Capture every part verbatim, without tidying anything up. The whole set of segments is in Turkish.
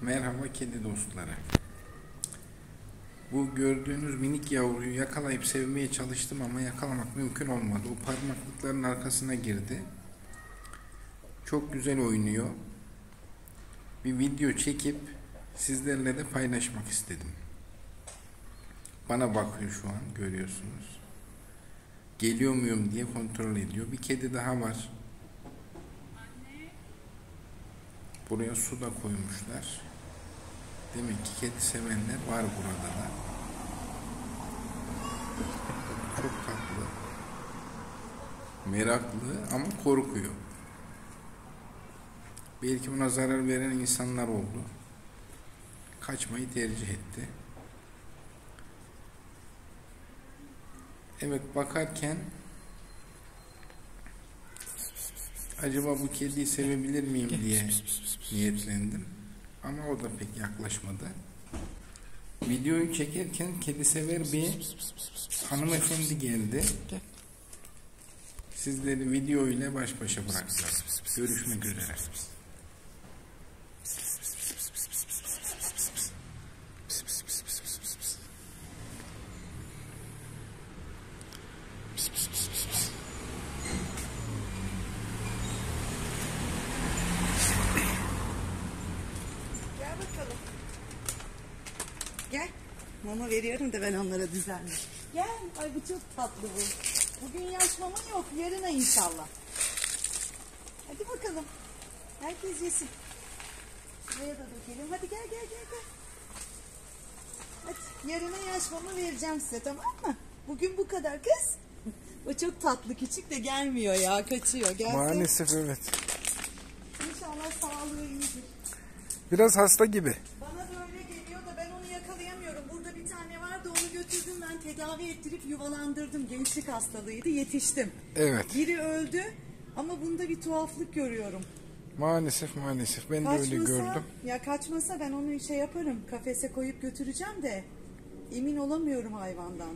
Merhaba kedi dostları. Bu gördüğünüz minik yavruyu yakalayıp sevmeye çalıştım ama yakalamak mümkün olmadı. O parmaklıkların arkasına girdi. Çok güzel oynuyor. Bir video çekip sizlerle de paylaşmak istedim. Bana bakıyor şu an, görüyorsunuz. Geliyor muyum diye kontrol ediyor. Bir kedi daha var. Buraya su da koymuşlar. Demek ki kedi sevenler var burada da. Çok tatlı. Meraklı ama korkuyor. Belki buna zarar veren insanlar oldu. Kaçmayı tercih etti. Evet, bakarken acaba bu kediyi sevebilir miyim diye niyetlendim. Ama o da pek yaklaşmadı. Videoyu çekerken kedi sever bir hanımefendi geldi. Sizleri video ile baş başa bırakacağım. Görüşmek üzere. Gel, mama veriyorum da ben onlara düzenli. Gel, ay bu çok tatlı bu. Bugün yaş mama yok, yarına inşallah. Hadi bakalım, herkes yesin. Şuraya da dökelim, hadi gel gel gel gel. Hadi, yarına yaş mama vereceğim size, tamam mı? Bugün bu kadar kız. O çok tatlı, küçük de gelmiyor ya, kaçıyor. Gelsin. Maalesef evet. İnşallah sağlığı iyidir. Biraz hasta gibi. Tedavi ettirip yuvalandırdım. Gençlik hastalığıydı. Yetiştim. Evet. Biri öldü ama bunda bir tuhaflık görüyorum. Maalesef maalesef. Ben kaçmasa, de öyle gördüm. Ya kaçmasa ben onu şey yaparım. Kafese koyup götüreceğim de emin olamıyorum hayvandan.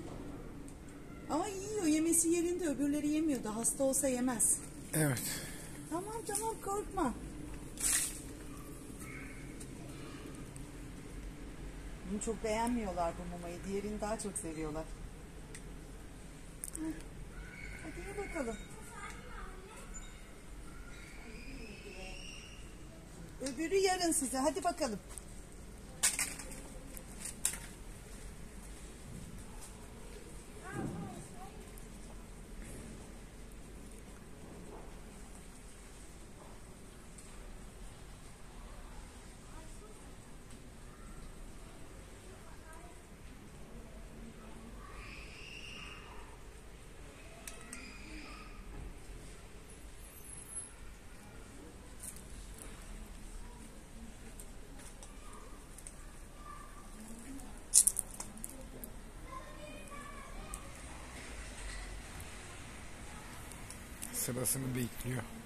Ama yiyor. Yemesi yerinde. Öbürleri yemiyordu. Hasta olsa yemez. Evet. Tamam tamam, korkma. Bunu çok beğenmiyorlar bu mamayı. Diğerini daha çok seviyorlar. Hadi ye bakalım. Öbürü yarın size. Hadi bakalım. Sırasını bekliyor.